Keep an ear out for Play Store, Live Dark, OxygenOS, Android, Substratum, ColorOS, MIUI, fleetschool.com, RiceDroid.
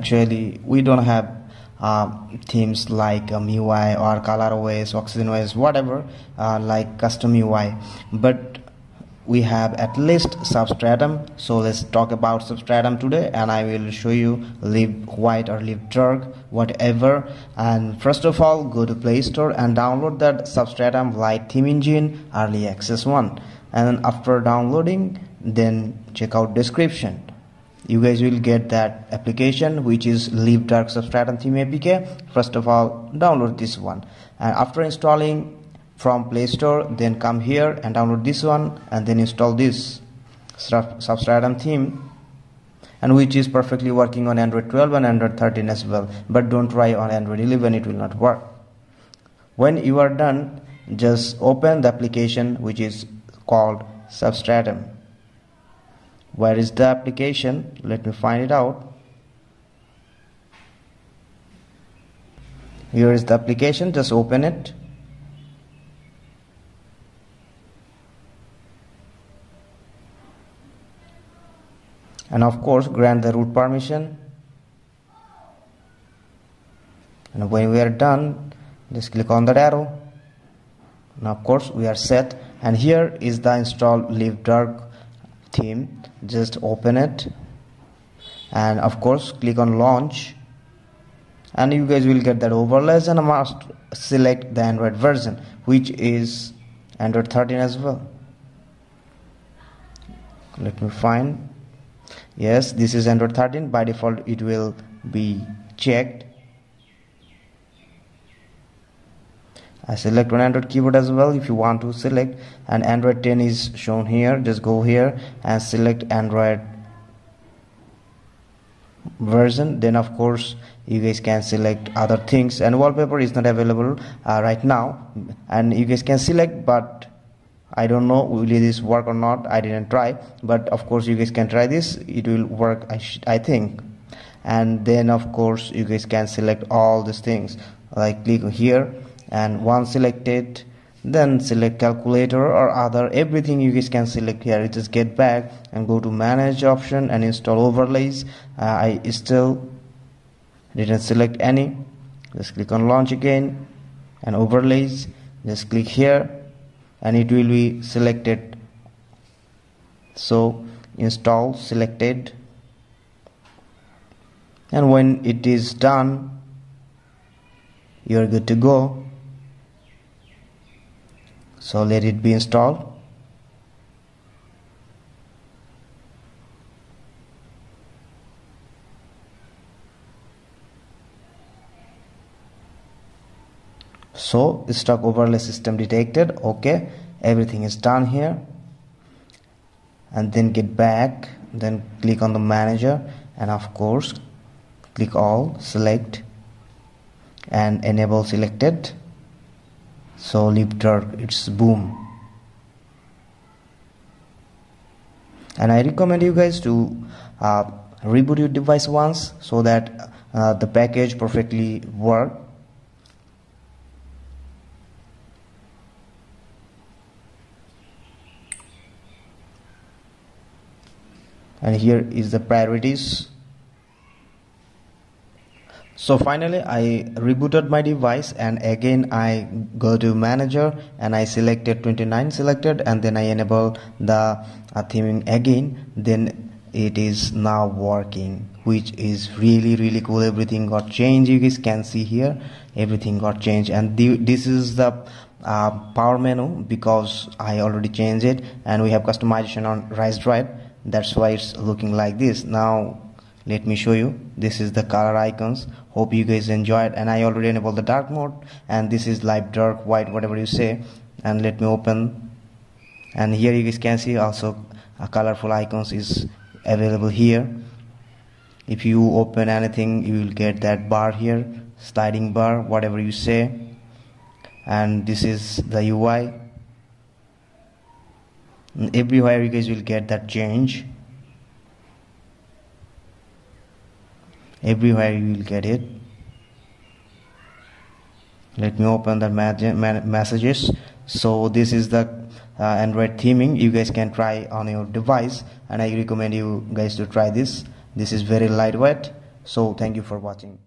Actually, we don't have themes like MIUI or ColorOS, OxygenOS, whatever, like custom UI, but we have at least Substratum. So let's talk about Substratum today, and I will show you Live White or Live Dark, whatever. And first of all, go to Play Store and download that Substratum Lite Theme Engine Early Access 1, and after downloading, then check out description. You guys will get that application, which is Live Dark Substratum Theme APK. First of all, download this one, and after installing from Play Store, then come here and download this one, and then install this Substratum theme, and which is perfectly working on Android 12 and Android 13 as well, but don't try on Android 11, it will not work. When you are done, just open the application which is called Substratum. Where is the application? Let me find it out. Here is the application, just open it. And of course, grant the root permission. And when we are done, just click on that arrow. And of course, we are set. And here is the installed Live Dark theme. Just open it, and of course click on launch, and you guys will get that overlays, and I must select the Android version, which is Android 13 as well. Let me find, yes, this is Android 13. By default it will be checked. I select one Android keyboard as well if you want to select, and Android 10 is shown here. Just go here and select Android version, then of course you guys can select other things, and wallpaper is not available right now, and you guys can select, but I don't know will this work or not, I didn't try, but of course you guys can try this, it will work I think. And then of course you guys can select all these things, like click here, and once selected, then select calculator or other, everything you guys can select here. Just get back and go to manage option and install overlays. I still didn't select any. Just click on launch again and overlays, just click here, and it will be selected. So install selected, and when it is done, you are good to go. So let it be installed. So stock overlay system detected. Okay, everything is done here, and then get back, then click on the manager, and of course click all, select and enable selected. So Live Dark, it's boom. And I recommend you guys to reboot your device once, so that the package perfectly works. And here is the priorities. So finally I rebooted my device, and again I go to manager and I selected 29 selected, and then I enable the theming again, then it is now working, which is really cool. Everything got changed, you guys can see here, everything got changed. And this is the power menu, because I already changed it, and we have customization on RiceDroid, that's why it's looking like this. Now let me show you, this is the color icons. Hope you guys enjoyed, and I already enabled the dark mode, and this is Live Dark, white, whatever you say. And let me open, and here you guys can see also a colorful icons is available here. If you open anything, you will get that bar here, sliding bar, whatever you say. And this is the UI, and everywhere you guys will get that change. Everywhere you will get it. Let me open the messages. So this is the Android theming you guys can try on your device, and I recommend you guys to try this. This is very lightweight, So thank you for watching.